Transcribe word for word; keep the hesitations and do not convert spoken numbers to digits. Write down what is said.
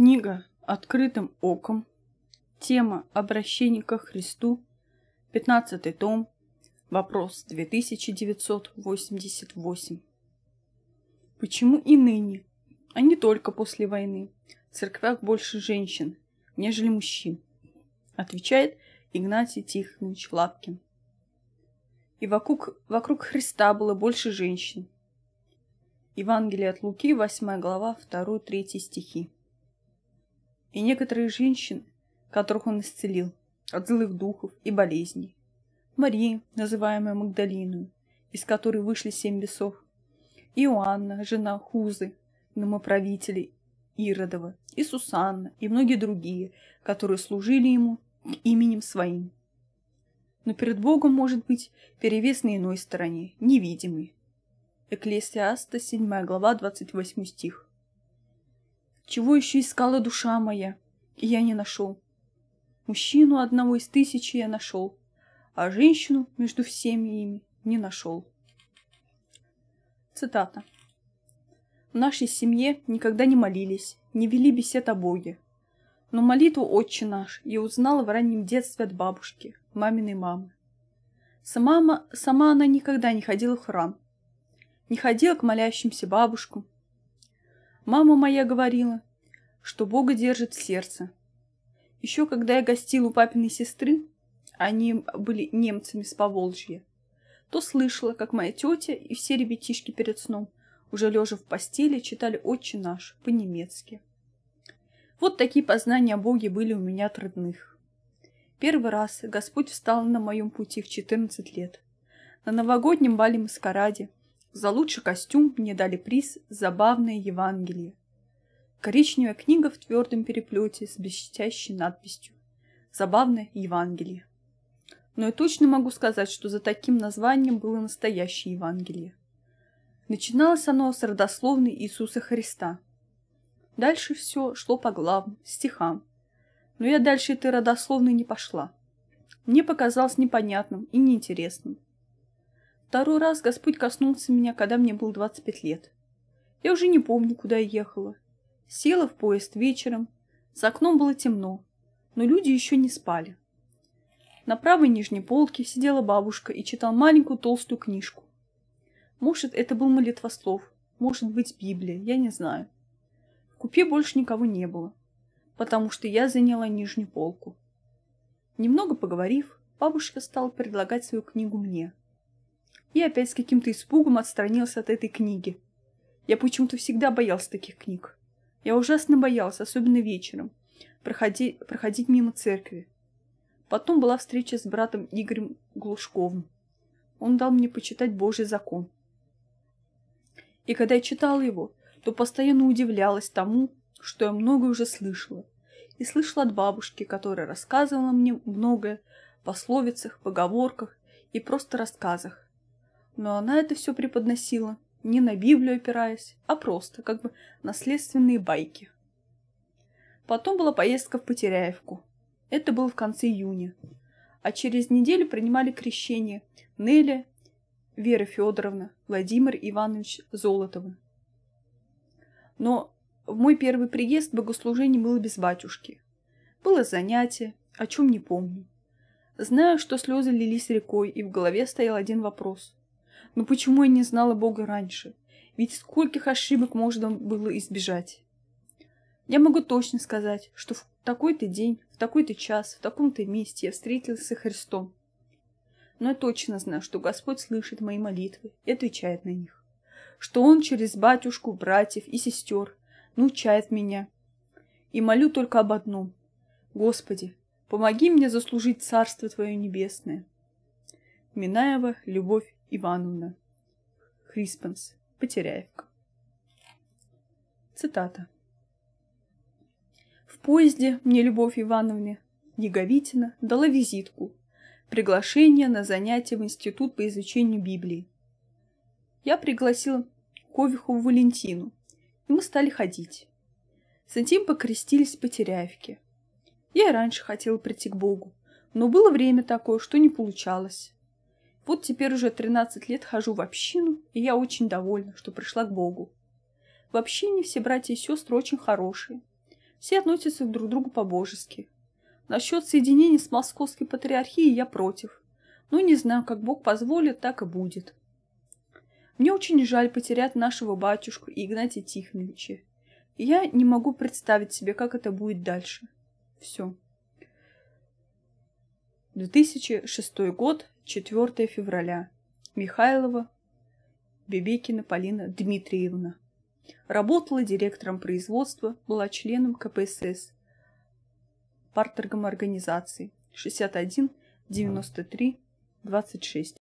Книга «Открытым оком». Тема «Обращение ко Христу». пятнадцатый том. Вопрос две тысячи девятьсот восемьдесят восемь. Почему и ныне, а не только после войны, в церквях больше женщин, нежели мужчин? Отвечает Игнатий Тихонович Лапкин. И вокруг, вокруг Христа было больше женщин. Евангелие от Луки, восьмая глава, второй-третий стихи. И некоторые женщины, которых он исцелил от злых духов и болезней. Мария, называемая Магдалиною, из которой вышли семь бесов. Иоанна, жена Хузы, громоправителей Иродова, и Сусанна, и многие другие, которые служили ему именем своим. Но перед Богом может быть перевес на иной стороне, невидимый. Экклесиаста, седьмая глава, двадцать восьмой стих. «Чего еще искала душа моя, и я не нашел? Мужчину одного из тысячи я нашел, а женщину между всеми ими не нашел». Цитата. В нашей семье никогда не молились, не вели бесед о Боге. Но молитву «Отче наш» я узнала в раннем детстве от бабушки, маминой мамы. Сама, сама она никогда не ходила в храм, не ходила к молящимся бабушкам. Мама моя говорила, что Бога держит в сердце. Еще когда я гостила у папиной сестры, они были немцами с Поволжья, то слышала, как моя тетя и все ребятишки перед сном, уже лежа в постели, читали «Отче наш» по-немецки. Вот такие познания о Боге были у меня от родных. Первый раз Господь встал на моем пути в четырнадцать лет. На новогоднем бале-маскараде за лучший костюм мне дали приз «Забавное Евангелие». Коричневая книга в твердом переплете с блестящей надписью «Забавное Евангелие». Но я точно могу сказать, что за таким названием было настоящее Евангелие. Начиналось оно с родословной Иисуса Христа. Дальше все шло по главам, стихам. Но я дальше этой родословной не пошла. Мне показалось непонятным и неинтересным. Второй раз Господь коснулся меня, когда мне было двадцать пять лет. Я уже не помню, куда я ехала. Села в поезд вечером. За окном было темно, но люди еще не спали. На правой нижней полке сидела бабушка и читала маленькую толстую книжку. Может, это был молитвослов, может быть, Библия, я не знаю. В купе больше никого не было, потому что я заняла нижнюю полку. Немного поговорив, бабушка стала предлагать свою книгу мне. Я опять с каким-то испугом отстранилась от этой книги. Я почему-то всегда боялась таких книг. Я ужасно боялась, особенно вечером, проходи, проходить мимо церкви. Потом была встреча с братом Игорем Глушковым. Он дал мне почитать Божий закон. И когда я читала его, то постоянно удивлялась тому, что я многое уже слышала. И слышала от бабушки, которая рассказывала мне многое о пословицах, поговорках и просто рассказах. Но она это все преподносила, не на Библию опираясь, а просто, как бы, наследственные байки. Потом была поездка в Потеряевку. Это было в конце июня. А через неделю принимали крещение Нелли, Вера Федоровна, Владимир Иванович Золотова. Но в мой первый приезд богослужение было без батюшки. Было занятие, о чем не помню. Знаю, что слезы лились рекой, и в голове стоял один вопрос. Но почему я не знала Бога раньше? Ведь скольких ошибок можно было избежать? Я могу точно сказать, что в такой-то день, в такой-то час, в таком-то месте я встретилась со Христом. Но я точно знаю, что Господь слышит мои молитвы и отвечает на них. Что Он через батюшку, братьев и сестер научает меня. И молю только об одном. Господи, помоги мне заслужить Царство Твое Небесное. Минаева Любовь Ивановна. Хриспенс. Потеряевка. Цитата. В поезде мне Любовь Ивановна Яговитина дала визитку, приглашение на занятия в Институт по изучению Библии. Я пригласила Ковихову Валентину, и мы стали ходить. Затем покрестились в Потеряевке. Я и раньше хотела прийти к Богу, но было время такое, что не получалось. Вот теперь уже тринадцать лет хожу в общину, и я очень довольна, что пришла к Богу. В общине все братья и сестры очень хорошие. Все относятся друг к другу по-божески. Насчет соединения с Московской патриархией я против. Но не знаю, как Бог позволит, так и будет. Мне очень жаль потерять нашего батюшку Игнатия Тихоновича. И я не могу представить себе, как это будет дальше. Все. две тысячи шестой год, четвёртое февраля. Михайлова Бебекина Полина Дмитриевна. Работала директором производства, была членом КПСС, парторгом организации шестьдесят один девяносто три двадцать шесть.